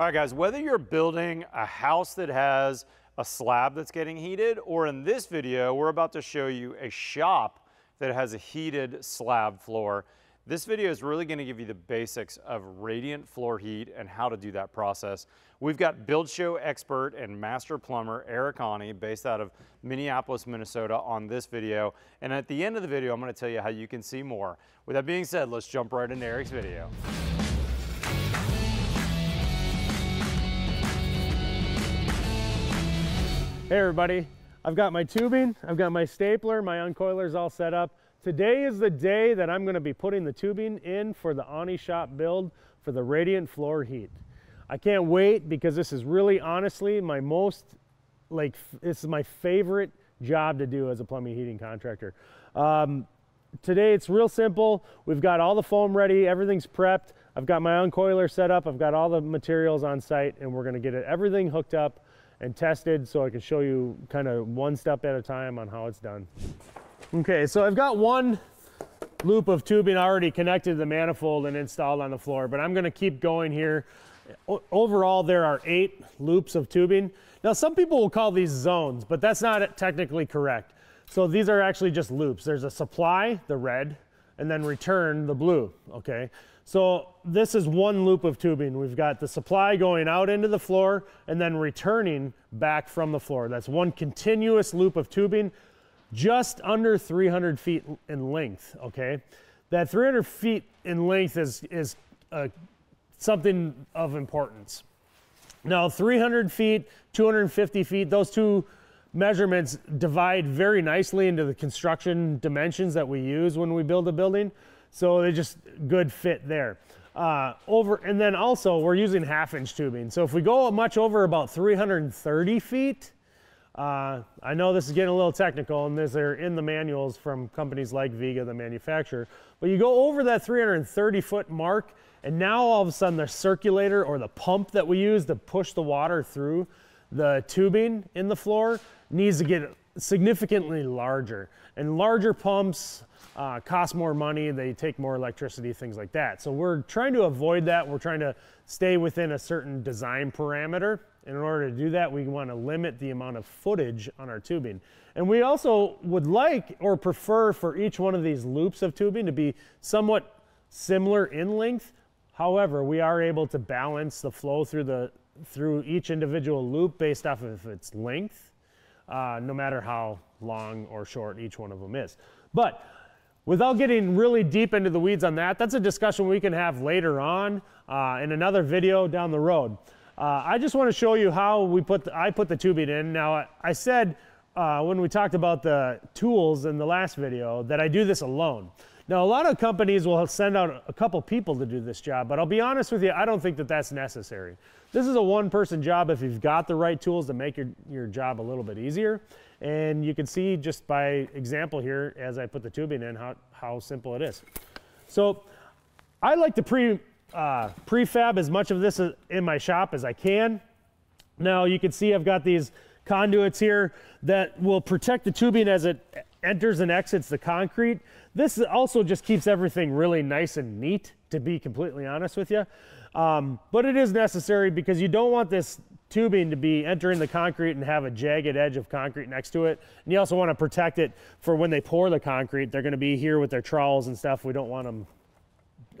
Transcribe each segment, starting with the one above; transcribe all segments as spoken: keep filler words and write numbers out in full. All right, guys, whether you're building a house that has a slab that's getting heated, or in this video, we're about to show you a shop that has a heated slab floor. This video is really gonna give you the basics of radiant floor heat and how to do that process. We've got Build Show expert and master plumber, Eric Auney, based out of Minneapolis, Minnesota, on this video. And at the end of the video, I'm gonna tell you how you can see more. With that being said, let's jump right into Eric's video. Hey everybody, I've got my tubing, I've got my stapler, my uncoiler's all set up. Today is the day that I'm gonna be putting the tubing in for the Auney shop build for the radiant floor heat. I can't wait because this is really honestly my most, like, this is my favorite job to do as a plumbing heating contractor. Um, today it's real simple. We've got all the foam ready, everything's prepped. I've got my uncoiler set up, I've got all the materials on site, and we're gonna get it, everything hooked up and tested so I can show you kind of one step at a time on how it's done. Okay, so I've got one loop of tubing already connected to the manifold and installed on the floor, but I'm gonna keep going here. O- overall, there are eight loops of tubing. Now, some people will call these zones, but that's not technically correct. So these are actually just loops. There's a supply, the red, and then return, the blue, okay? So this is one loop of tubing. We've got the supply going out into the floor and then returning back from the floor. That's one continuous loop of tubing, just under three hundred feet in length, okay? That three hundred feet in length is, is uh, something of importance. Now three hundred feet, two hundred fifty feet, those two measurements divide very nicely into the construction dimensions that we use when we build a building. So they just good fit there. Uh, over, and then also we're using half inch tubing. So if we go much over about three hundred thirty feet, uh, I know this is getting a little technical and these are in the manuals from companies like Vega, the manufacturer, but you go over that three hundred thirty foot mark and now all of a sudden the circulator or the pump that we use to push the water through the tubing in the floor needs to get significantly larger. And larger pumps uh, cost more money, they take more electricity, things like that. So we're trying to avoid that. We're trying to stay within a certain design parameter. And in order to do that, we want to limit the amount of footage on our tubing. And we also would like or prefer for each one of these loops of tubing to be somewhat similar in length. However, we are able to balance the flow through the through each individual loop based off of its length, uh, no matter how long or short each one of them is. But without getting really deep into the weeds on that, that's a discussion we can have later on uh, in another video down the road. Uh, I just want to show you how we put the, I put the tubing in. Now, I said uh, when we talked about the tools in the last video that I do this alone. Now, a lot of companies will send out a couple people to do this job, but I'll be honest with you, I don't think that that's necessary. This is a one-person job if you've got the right tools to make your, your job a little bit easier. And you can see just by example here, as I put the tubing in, how, how simple it is. So I like to pre, uh, prefab as much of this in my shop as I can. Now, you can see I've got these conduits here that will protect the tubing as it enters and exits the concrete. This also just keeps everything really nice and neat, to be completely honest with you. Um, but it is necessary because you don't want this tubing to be entering the concrete and have a jagged edge of concrete next to it. And you also want to protect it for when they pour the concrete. They're going to be here with their trowels and stuff. We don't want them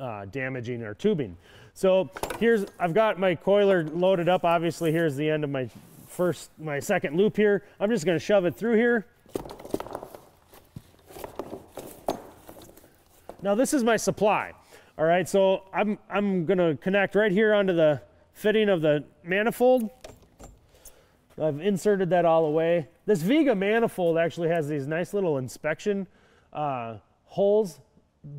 uh, damaging our tubing. So here's, I've got my coiler loaded up. Obviously, here's the end of my first, my second loop here. I'm just going to shove it through here. Now this is my supply. All right, so I'm, I'm gonna connect right here onto the fitting of the manifold. I've inserted that all the way. This Vega manifold actually has these nice little inspection uh, holes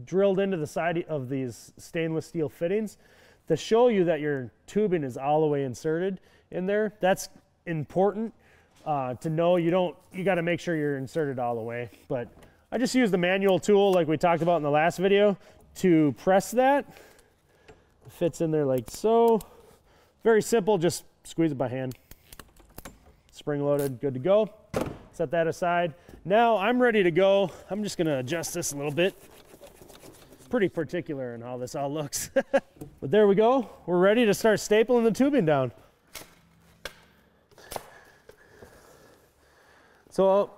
drilled into the side of these stainless steel fittings to show you that your tubing is all the way inserted in there. That's important uh, to know. You don't, you gotta make sure you're inserted all the way, but I just use the manual tool like we talked about in the last video to press that. It fits in there like so. Very simple, just squeeze it by hand. Spring loaded, good to go. Set that aside. Now I'm ready to go. I'm just gonna adjust this a little bit. pretty particular in how this all looks. But there we go. We're ready to start stapling the tubing down. So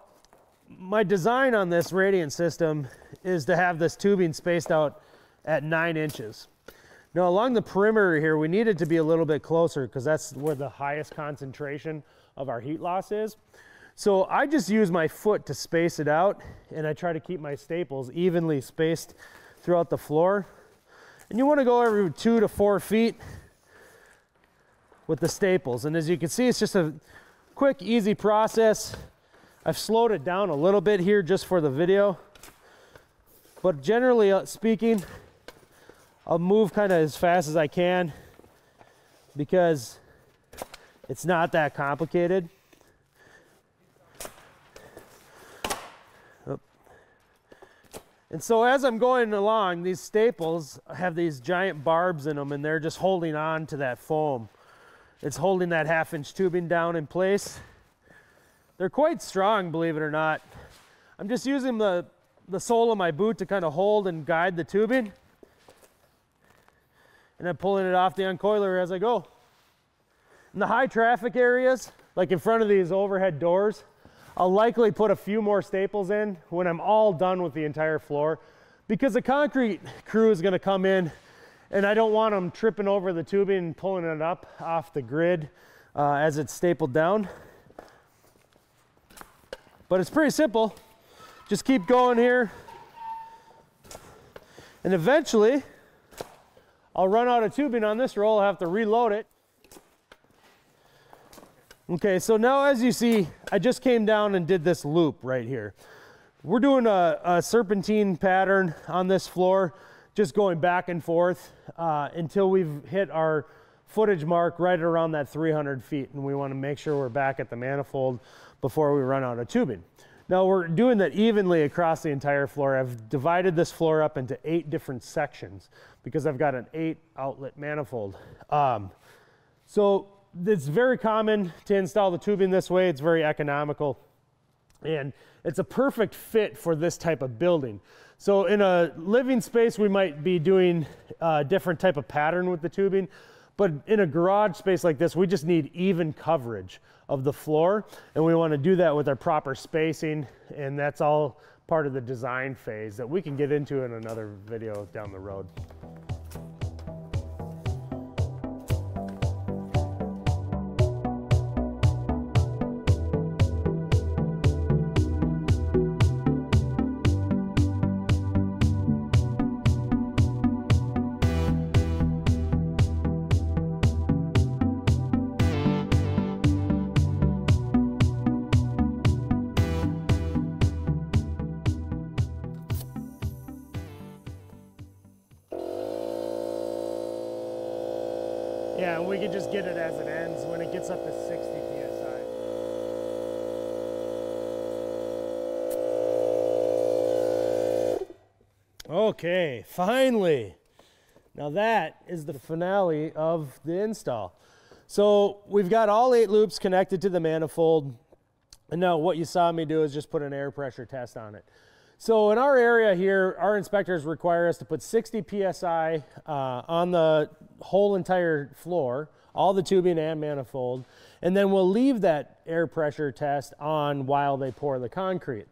my design on this radiant system is to have this tubing spaced out at nine inches. Now along the perimeter here, we need it to be a little bit closer because that's where the highest concentration of our heat loss is. So I just use my foot to space it out, and I try to keep my staples evenly spaced throughout the floor. And you want to go every two to four feet with the staples. And as you can see, it's just a quick, easy process. I've slowed it down a little bit here just for the video. But generally speaking, I'll move kind of as fast as I can because it's not that complicated. And so as I'm going along, these staples have these giant barbs in them, and they're just holding on to that foam. It's holding that half inch tubing down in place. They're quite strong, believe it or not. I'm just using the, the sole of my boot to kind of hold and guide the tubing. And I'm pulling it off the uncoiler as I go. In the high traffic areas, like in front of these overhead doors, I'll likely put a few more staples in when I'm all done with the entire floor, because the concrete crew is going to come in and I don't want them tripping over the tubing and pulling it up off the grid uh, as it's stapled down. But it's pretty simple. Just keep going here. And eventually, I'll run out of tubing on this roll. I'll have to reload it. Okay, so now as you see, I just came down and did this loop right here. We're doing a, a serpentine pattern on this floor, just going back and forth uh, until we've hit our footage mark right around that three hundred feet, and we want to make sure we're back at the manifold before we run out of tubing. Now we're doing that evenly across the entire floor. I've divided this floor up into eight different sections because I've got an eight outlet manifold. Um, so it's very common to install the tubing this way. It's very economical, and it's a perfect fit for this type of building. So in a living space, we might be doing a different type of pattern with the tubing, but in a garage space like this, we just need even coverage of the floor, and we want to do that with our proper spacing, and that's all part of the design phase that we can get into in another video down the road. Yeah, and we can just get it as it ends when it gets up to sixty P S I. Okay, finally. Now that is the finale of the install. So we've got all eight loops connected to the manifold. And now what you saw me do is just put an air pressure test on it. So in our area here, our inspectors require us to put sixty P S I uh, on the whole entire floor, all the tubing and manifold, and then we'll leave that air pressure test on while they pour the concrete.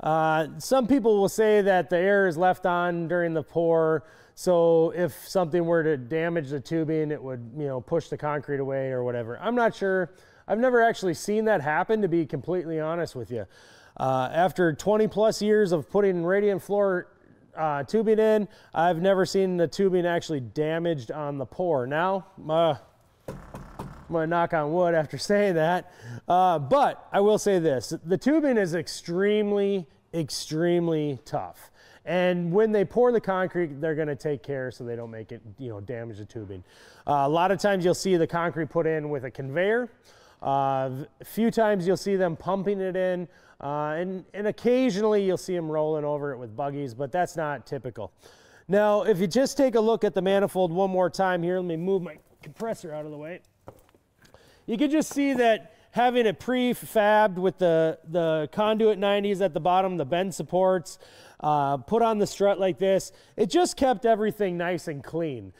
Uh, some people will say that the air is left on during the pour, so if something were to damage the tubing, it would, you know, push the concrete away or whatever. I'm not sure. I've never actually seen that happen, to be completely honest with you. Uh, after twenty plus years of putting radiant floor uh, tubing in, I've never seen the tubing actually damaged on the pour. Now, uh, I'm gonna knock on wood after saying that, uh, but I will say this. The tubing is extremely, extremely tough. And when they pour the concrete, they're gonna take care so they don't make it, you know, damage the tubing. Uh, a lot of times you'll see the concrete put in with a conveyor. Uh, a few times you'll see them pumping it in. Uh, and, and occasionally you'll see them rolling over it with buggies, but that's not typical. Now, if you just take a look at the manifold one more time here, let me move my compressor out of the way. You can just see that having it prefabbed with the, the conduit nineties at the bottom, the bend supports, uh, put on the strut like this. It just kept everything nice and clean.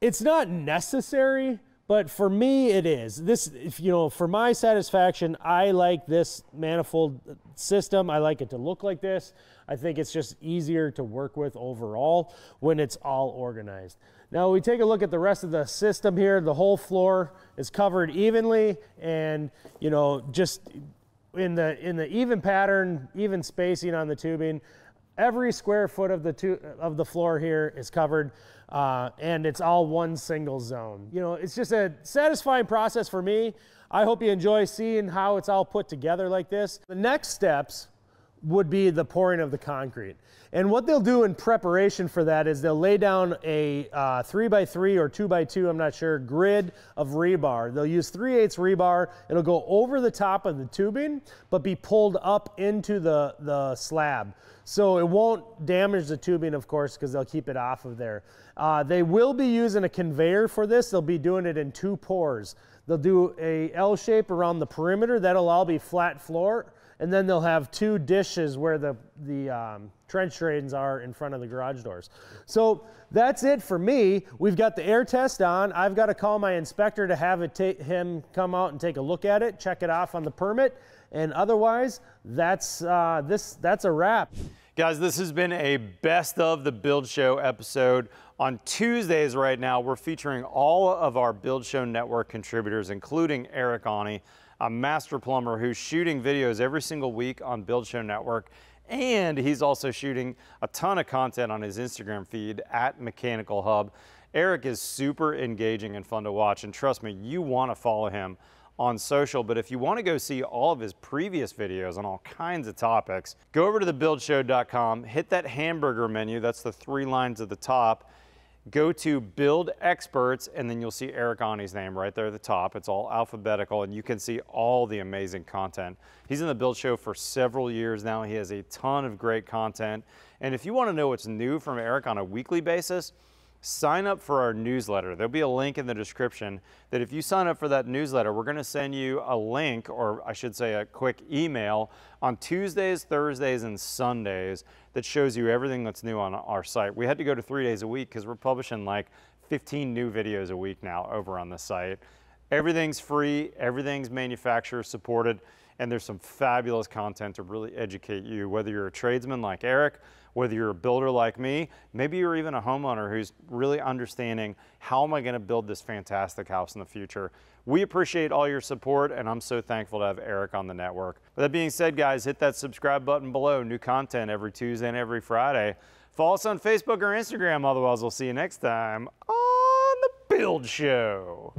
It's not necessary, but for me it is. This, if you know, for my satisfaction, I like this manifold system. I like it to look like this. I think it's just easier to work with overall when it's all organized. Now we take a look at the rest of the system here. The whole floor is covered evenly, and you know, just in the in the even pattern, even spacing on the tubing. Every square foot of the two of the floor here is covered, uh, and it's all one single zone. You know, it's just a satisfying process for me. I hope you enjoy seeing how it's all put together like this. The next steps would be the pouring of the concrete. And what they'll do in preparation for that is they'll lay down a uh, three by three or two by two, I'm not sure, grid of rebar. They'll use three eighths rebar. It'll go over the top of the tubing, but be pulled up into the, the slab. So it won't damage the tubing, of course, because they'll keep it off of there. Uh, they will be using a conveyor for this. They'll be doing it in two pours. They'll do a L shape around the perimeter. That'll all be flat floor. And then they'll have two dishes where the, the um, trench drains are in front of the garage doors. So that's it for me. We've got the air test on. I've got to call my inspector to have it ta- him come out and take a look at it, check it off on the permit. And otherwise, that's, uh, this, that's a wrap. Guys, this has been a Best of the Build Show episode. On Tuesdays right now, we're featuring all of our Build Show Network contributors, including Eric Auney, a master plumber who's shooting videos every single week on Build Show Network. And he's also shooting a ton of content on his Instagram feed at MechanicalHub. Eric is super engaging and fun to watch. And trust me, you want to follow him on social, but if you want to go see all of his previous videos on all kinds of topics, go over to the build show dot com, hit that hamburger menu, that's the three lines at the top, go to Build Experts, and then you'll see Eric Auney's name right there at the top. It's all alphabetical, and you can see all the amazing content. He's in the Build Show for several years now. He has a ton of great content, and if you want to know what's new from Eric on a weekly basis, sign up for our newsletter. There'll be a link in the description that if you sign up for that newsletter, we're going to send you a link, or I should say a quick email, on Tuesdays, Thursdays, and Sundays that shows you everything that's new on our site. We had to go to three days a week because we're publishing like fifteen new videos a week now over on the site. Everything's free, everything's manufacturer supported, and there's some fabulous content to really educate you, whether you're a tradesman like Eric, whether you're a builder like me, maybe you're even a homeowner who's really understanding, how am I going to build this fantastic house in the future? We appreciate all your support, and I'm so thankful to have Eric on the network. With that being said, guys, hit that subscribe button below. New content every Tuesday and every Friday. Follow us on Facebook or Instagram. Otherwise, we'll see you next time on The Build Show.